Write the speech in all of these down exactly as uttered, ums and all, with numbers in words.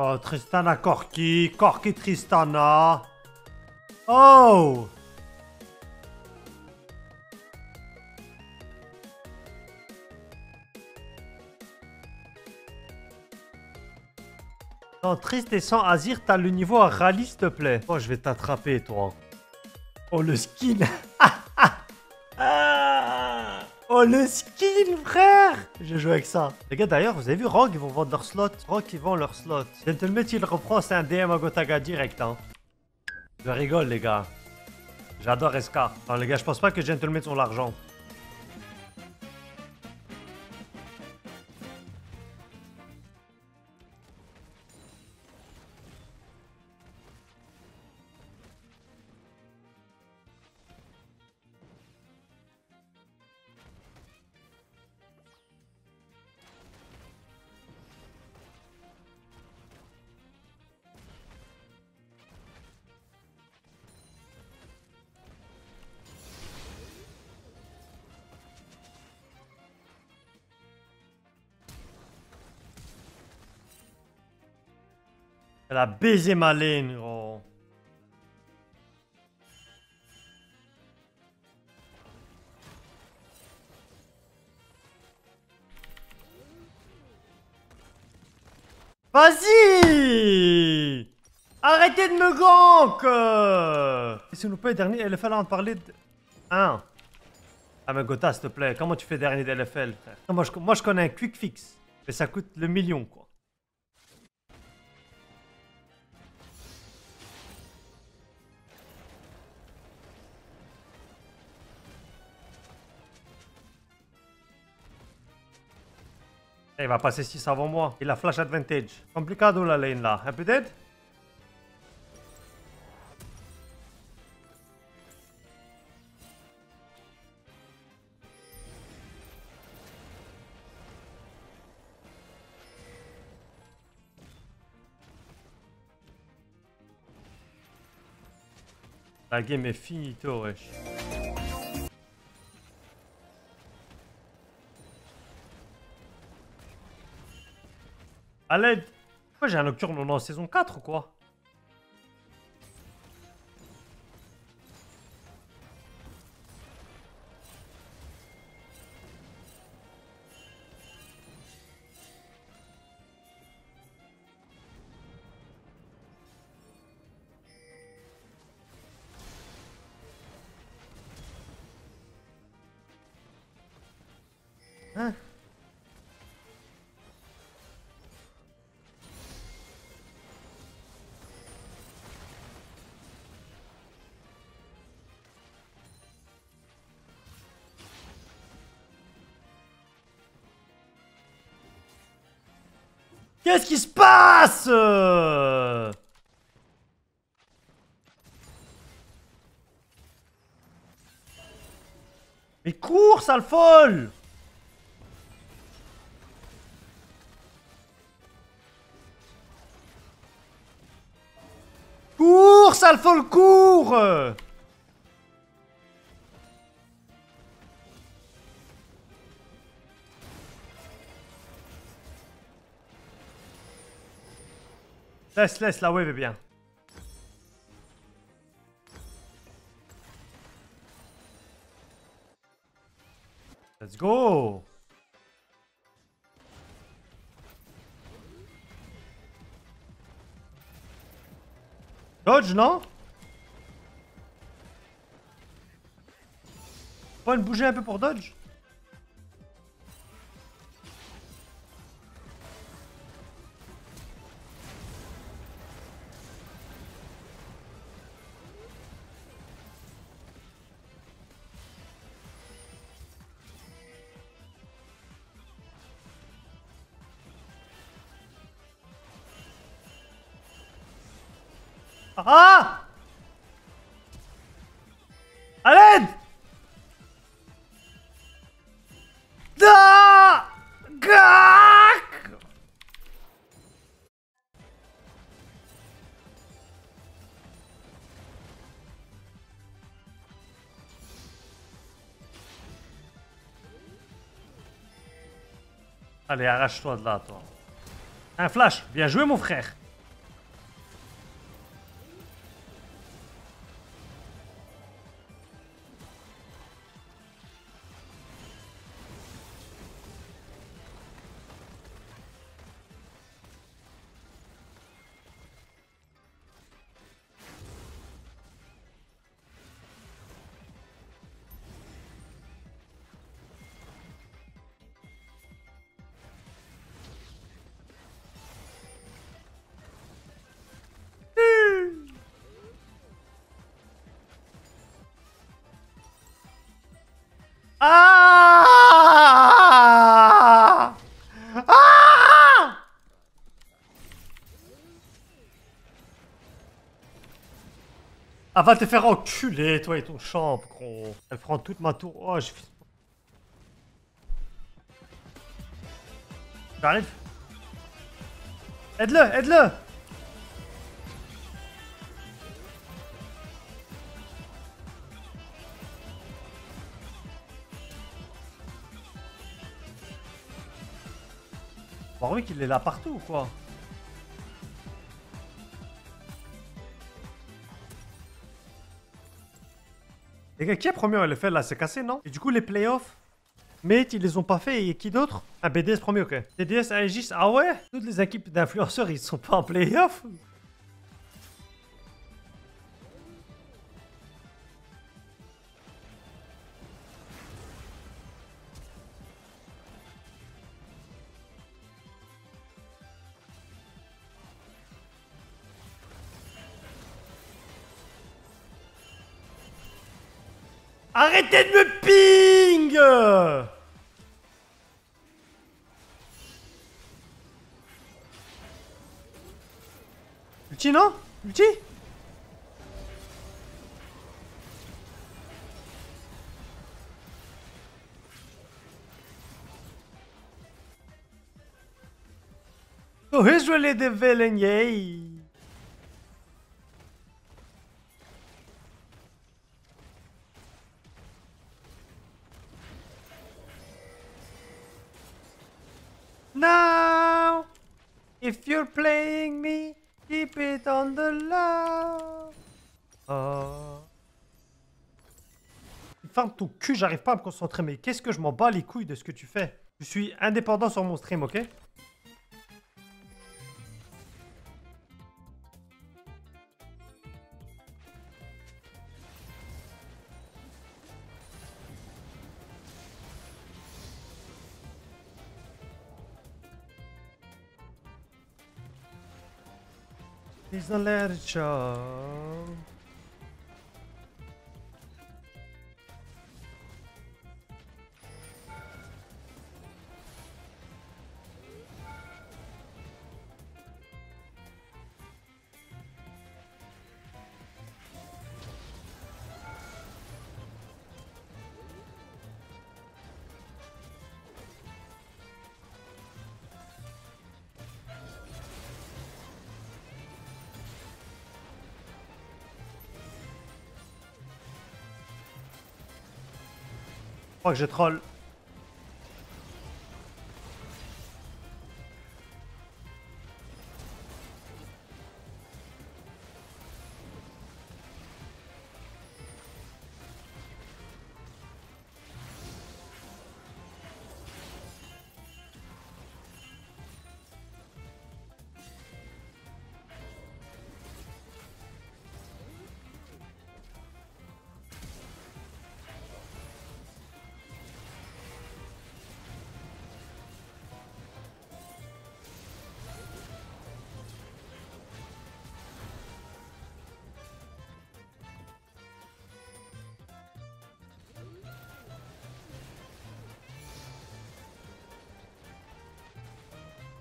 Oh, Tristana Corki, Corki Tristana. Oh! Sans Trist et sans Azir, t'as le niveau à rallye, s'il te plaît. Oh, je vais t'attraper, toi. Oh, le skin. Oh, le skin, frère. J'ai joué avec ça. Les gars, d'ailleurs, vous avez vu, Rogue, ils vont vendre leur slot. Rogue, ils vendent leur slot. Gentleman, il reprend, c'est un D M à Gotaga direct, hein. Je rigole, les gars. J'adore S K. Non, les gars, je pense pas que Gentleman ont l'argent. Elle a baisé ma lane, gros. Vas-y! Arrêtez de me gank! S'il nous plaît, dernier L F L, on parlait de... un. Ah mais Gotha, s'il te plaît, comment tu fais dernier de L F L, frère? Moi je, moi je connais un quick fix, mais ça coûte le million, quoi. Il va passer six avant moi. Il a flash advantage. Complicado la lane là. Un peu d'aide? La game est finito, wesh. À l'aide! Pourquoi j'ai un Nocturne en saison quatre ou quoi? Hein? Qu'est-ce qui se passe? Mais cours, sale folle! Cours, sale folle, cours! Laisse, laisse, la wave est bien. Let's go! Dodge, non? Faut bouger un peu pour dodge? Ah! À l'aide! Da! Gaaaaaaac! Allez, arrache-toi de là, toi. Un flash! Bien joué, mon frère! Ah, ah, ah, va te faire enculer, toi et ton champ, gros. Elle prend toute ma tour. Oh, j'ai... J'arrive. Aide-le, aide-le. Bon, oui, qu'il est là partout ou quoi? Les gars, qui est premier au L F L là? C'est cassé, non? Et du coup, les playoffs, mate, ils les ont pas fait. Et qui d'autre? Ah, B D S premier, ok. T D S, A G I S, ah ouais? Toutes les équipes d'influenceurs, ils sont pas en playoff? Arrêtez de me ping! Ulti, non? Ulti? So usually the villain, yay! Now, if you're playing me, keep it on the low. Oh. Ferme ton cul, j'arrive pas à me concentrer, mais qu'est-ce que je m'en bats les couilles de ce que tu fais? Je suis indépendant sur mon stream, ok? Please don't let it show. Je crois que je troll.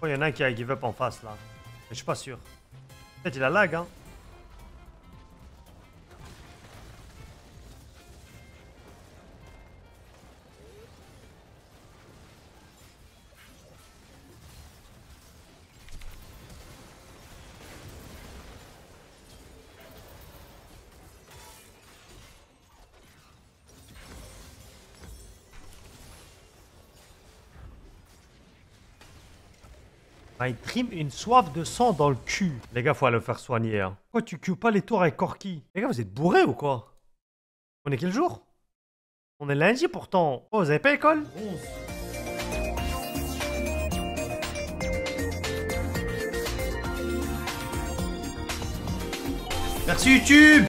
Il y en a un qui a give up en face là. Mais je suis pas sûr. Peut-être il a lag, hein. Il trime une soif de sang dans le cul. Les gars, faut aller le faire soigner. Hein. Pourquoi tu cues pas les tours avec Corki? Les gars, vous êtes bourrés ou quoi? On est quel jour? On est lundi pourtant. Oh, vous avez pas école? onze. Merci YouTube.